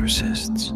persists.